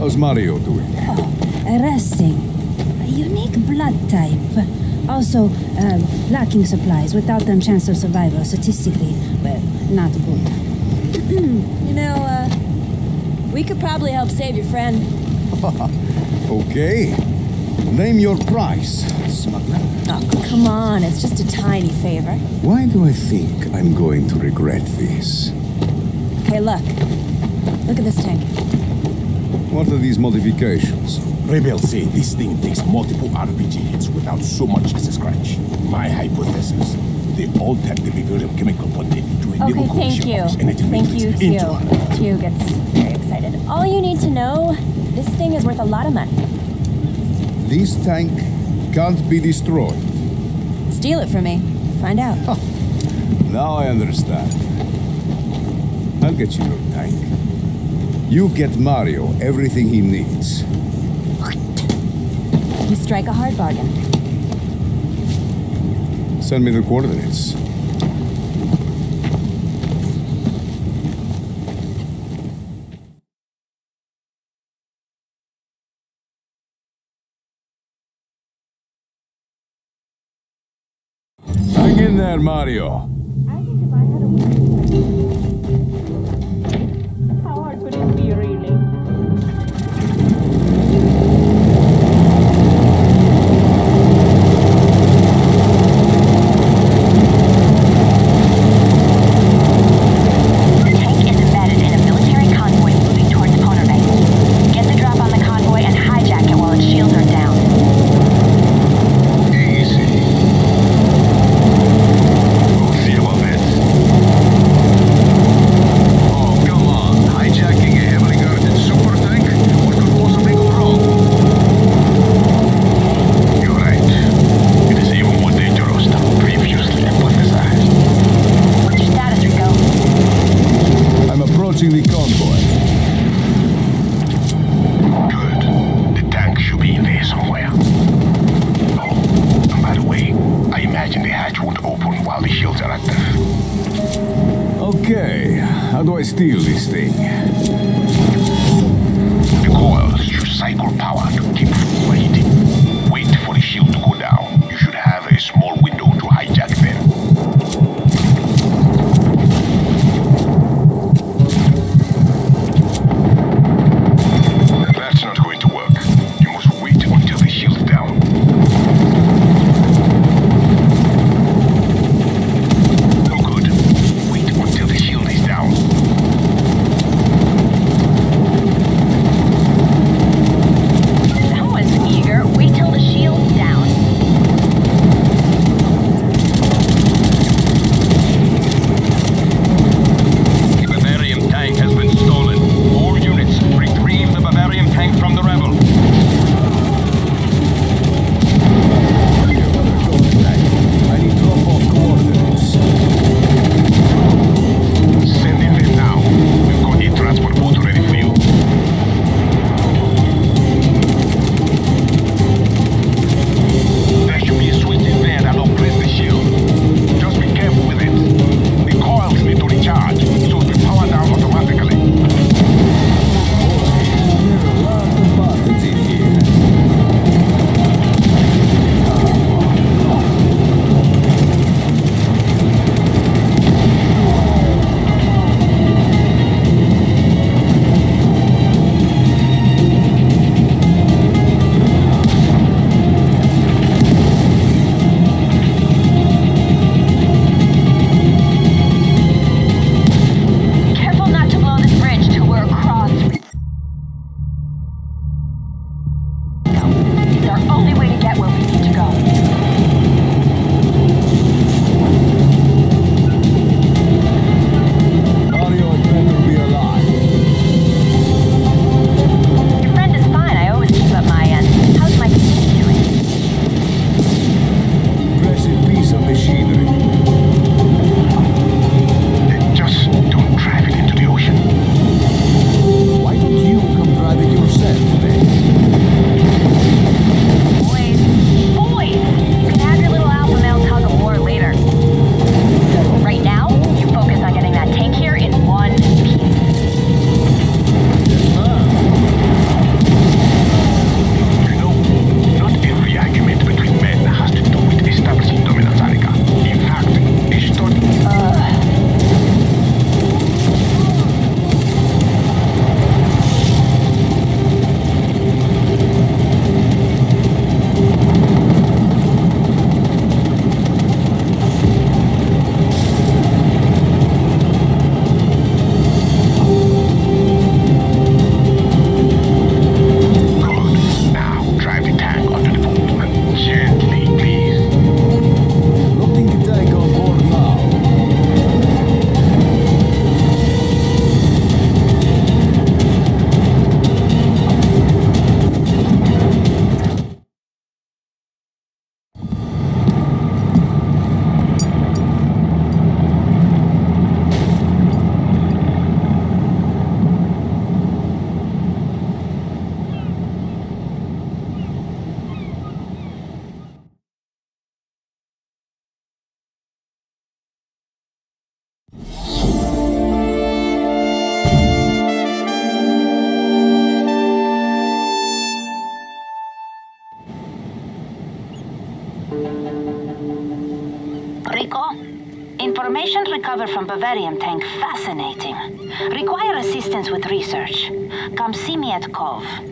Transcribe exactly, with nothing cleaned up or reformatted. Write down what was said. How's Mario doing? Oh, resting. A unique blood type. Also, uh, lacking supplies without a chance of survival. Statistically, well, not good. You know, uh, we could probably help save your friend. Okay. Name your price, smuggler. Oh, come on. It's just a tiny favor. Why do I think I'm going to regret this? Okay, look. Look at this tank. What are these modifications? Rebels say this thing takes multiple R P G hits without so much as a scratch. My hypothesis, they all tap the Bavarium chemical potential to enable cohesion of energy matrix. Thank you, Teo. Teo gets very excited. All you need to know, this thing is worth a lot of money. This tank can't be destroyed. Steal it from me. Find out. Now I understand. I'll get you your tank. You get Mario everything he needs. You strike a hard bargain. Send me the coordinates. Hang in there, Mario. I think if I had a weapon, how hard would it be, really? Information recovered from Bavarium tank fascinating. Require assistance with research. Come see me at Cove.